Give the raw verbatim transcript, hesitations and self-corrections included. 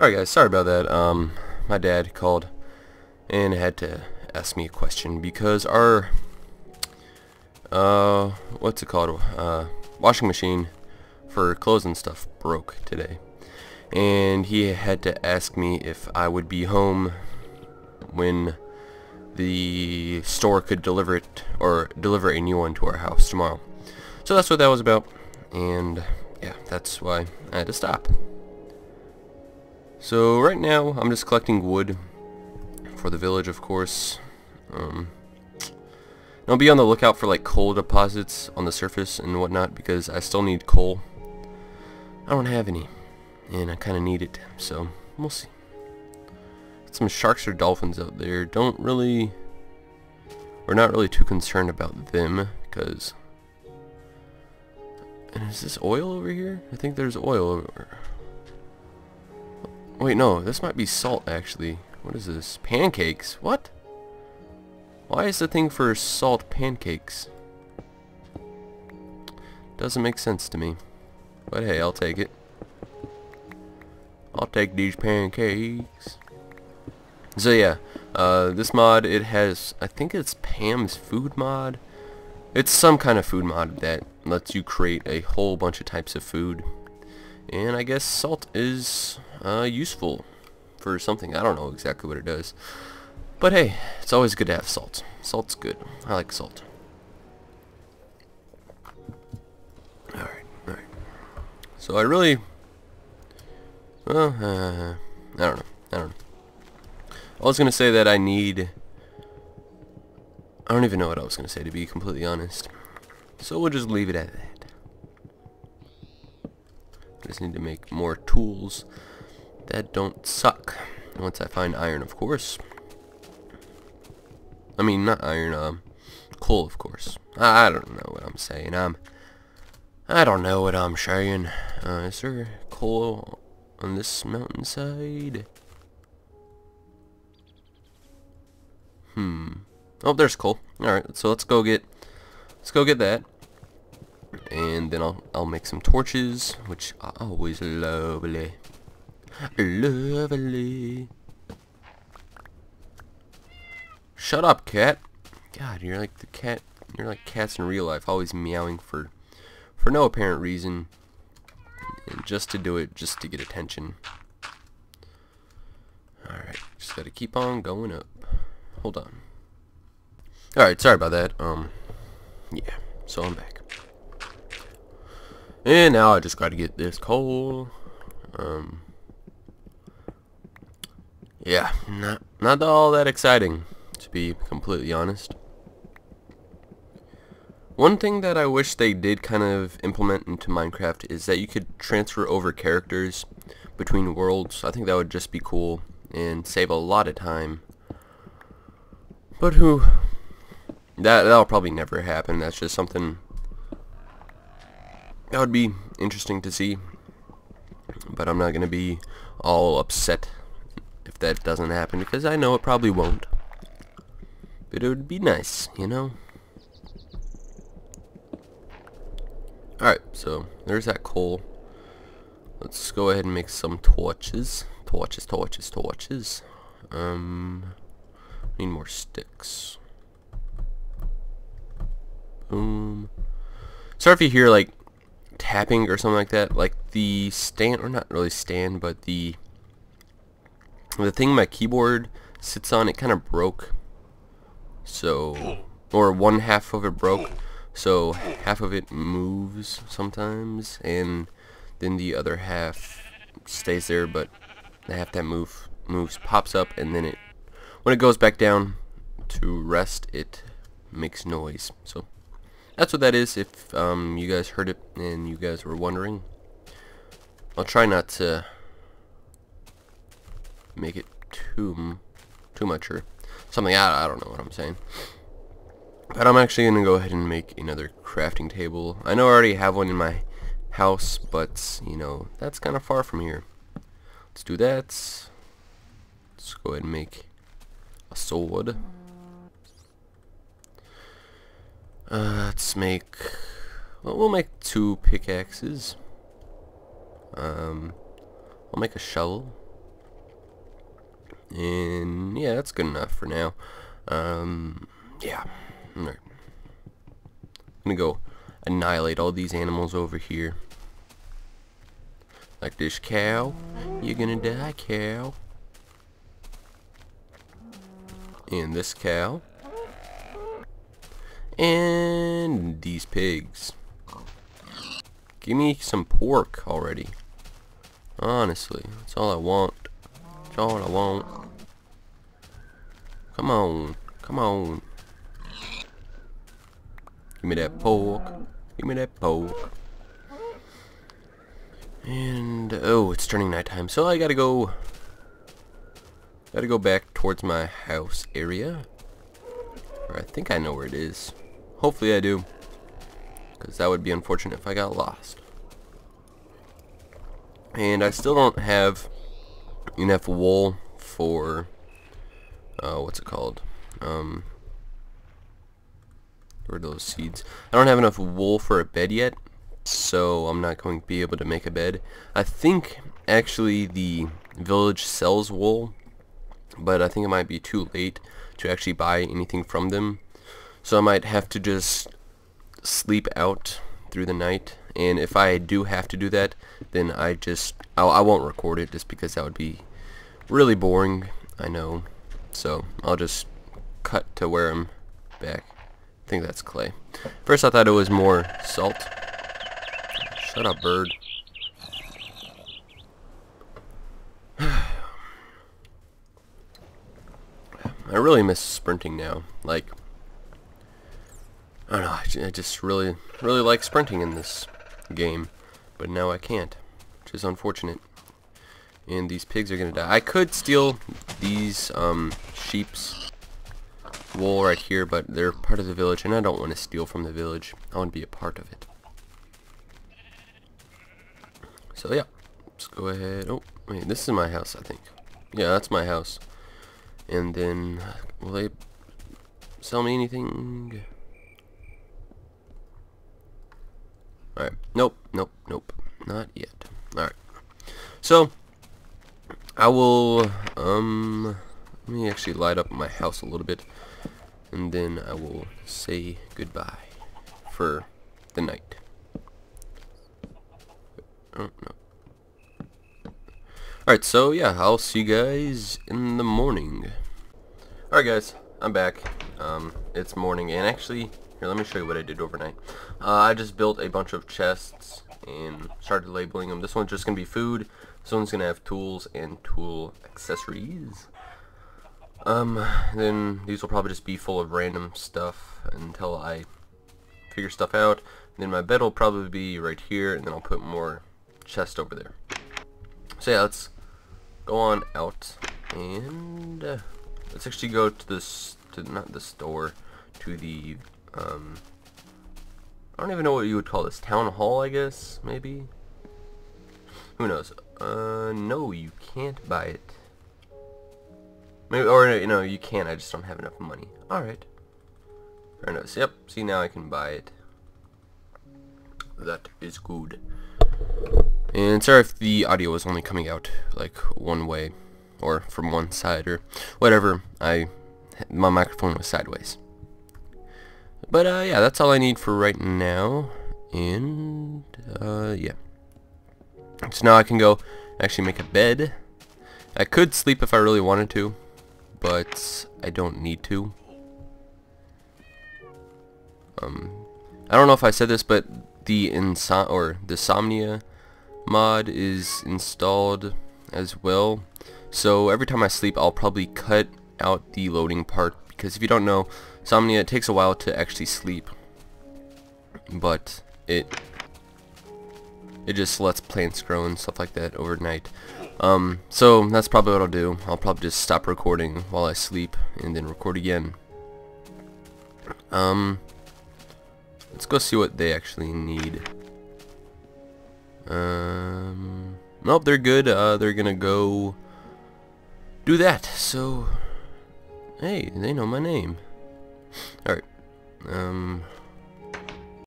Alright guys, sorry about that. Um, my dad called and had to ask me a question because our uh, what's it called? Uh, washing machine for clothes and stuff broke today, and he had to ask me if I would be home when the store could deliver it or deliver a new one to our house tomorrow. So that's what that was about, and yeah, that's why I had to stop. So right now I'm just collecting wood for the village, of course. Um, I'll be on the lookout for like coal deposits on the surface and whatnot, because I still need coal. I don't have any, and I kinda need it, so we'll see. Some sharks or dolphins out there, don't really, we're not really too concerned about them, because, and is this oil over here? I think there's oil over, wait, no, this might be salt actually. What is this? Pancakes? What? Why is the thing for salt pancakes? Doesn't make sense to me. But hey, I'll take it. I'll take these pancakes. So yeah, uh, this mod, it has, I think it's Pam's food mod. It's some kind of food mod that lets you create a whole bunch of types of food. And I guess salt is uh, useful for something. I don't know exactly what it does. But hey, it's always good to have salt. Salt's good. I like salt. Alright, alright. So I really... Well, uh, I don't know. I don't know. I was going to say that I need... I don't even know what I was going to say, to be completely honest. So we'll just leave it at that. Just need to make more tools that don't suck. Once I find iron, of course. I mean, not iron, um, coal, of course. I don't know what I'm saying. I'm, I don't know what I'm saying. Uh, is there coal on this mountainside? Hmm. Oh, there's coal. All right, so let's go get, let's go get that, and then I'll, I'll make some torches, which are always lovely, lovely. Shut up, cat. God, you're like the cat, you're like cats in real life, always meowing for for no apparent reason, and just to do it, just to get attention. Alright, just gotta keep on going up. Hold on. Alright, sorry about that. Um yeah, so I'm back. And now I just gotta get this coal. Um Yeah, not not all that exciting, to be completely honest. One thing that I wish they did kind of implement into Minecraft is that you could transfer over characters between worlds. I think that would just be cool and save a lot of time. But who... That, that'll probably never happen. That's just something that would be interesting to see. But I'm not going to be all upset if that doesn't happen, because I know it probably won't. But it would be nice, you know? Alright, so there's that coal. Let's go ahead and make some torches. Torches, torches, torches. Um, need more sticks. Boom. Sorry if you hear like tapping or something like that. Like the stand, or not really stand, but the the thing my keyboard sits on, it kind of broke. So, or one half of it broke, so half of it moves sometimes, and then the other half stays there, but the half that move moves pops up, and then it, when it goes back down to rest, it makes noise. So that's what that is, if um, you guys heard it and you guys were wondering. I'll try not to make it too too much, or something. I, I don't know what I'm saying. But I'm actually going to go ahead and make another crafting table. I know I already have one in my house, but, you know, that's kind of far from here. Let's do that. Let's go ahead and make a sword. Uh, let's make... Well, we'll make two pickaxes. Um, I'll make a shovel. and yeah, that's good enough for now. Um, yeah, I'm gonna go annihilate all these animals over here. Like this cow, you're gonna die, cow. And this cow. And these pigs. Give me some pork already. Honestly, that's all I want. That's all I want. Come on. Come on. Give me that pork. Give me that pork. And, oh, it's turning nighttime, so I gotta go... Gotta go back towards my house area. Or I think I know where it is. Hopefully I do. Because that would be unfortunate if I got lost. And I still don't have enough wool for... Uh, what's it called? Um, where are those seeds? I don't have enough wool for a bed yet. So I'm not going to be able to make a bed. I think actually the village sells wool, but I think it might be too late to actually buy anything from them, so I might have to just sleep out through the night. And if I do have to do that, then I just I'll, I won't record it, just because that would be really boring, I know. So I'll just cut to where I'm back. I think that's clay. First I thought it was more salt. Shut up, bird. I really miss sprinting now. Like, I don't know, I just really, really like sprinting in this game. But now I can't, which is unfortunate. And these pigs are gonna die. I could steal these um, sheep's wool right here, but they're part of the village, and I don't want to steal from the village. I want to be a part of it. So yeah, let's go ahead. Oh, wait, this is my house, I think. Yeah, that's my house. And then, will they sell me anything? Alright, nope, nope, nope, not yet. Alright, so, I will, um, let me actually light up my house a little bit. And then I will say goodbye for the night. Oh, no. Alright, so yeah, I'll see you guys in the morning. Alright guys, I'm back. Um, it's morning, and actually, here, let me show you what I did overnight. Uh, I just built a bunch of chests and started labeling them. This one's just going to be food. This one's going to have tools and tool accessories. Um, then these will probably just be full of random stuff until I figure stuff out. And then my bed will probably be right here, and then I'll put more chest over there. So yeah, let's go on out, and uh, let's actually go to this, to not the store, to the um I don't even know what you would call this, town hall, I guess, maybe, who knows. Uh no, you can't buy it, maybe, or you know, you can, I just don't have enough money. Alright, fair enough. Yep, see, now I can buy it. That is good. And sorry if the audio was only coming out like one way, or from one side, or whatever. I my microphone was sideways. But uh, yeah, that's all I need for right now. And uh, yeah, so now I can go actually make a bed. I could sleep if I really wanted to, but I don't need to. Um, I don't know if I said this, but the insom or the Insomnia mod is installed as well, so every time I sleep I'll probably cut out the loading part, because if you don't know, Insomnia, it takes a while to actually sleep, but it it just lets plants grow and stuff like that overnight. Um, so that's probably what I'll do. I'll probably just stop recording while I sleep and then record again. Um, let's go see what they actually need. Um, nope, they're good. Uh, they're gonna go do that. So, hey, they know my name. Alright. Um...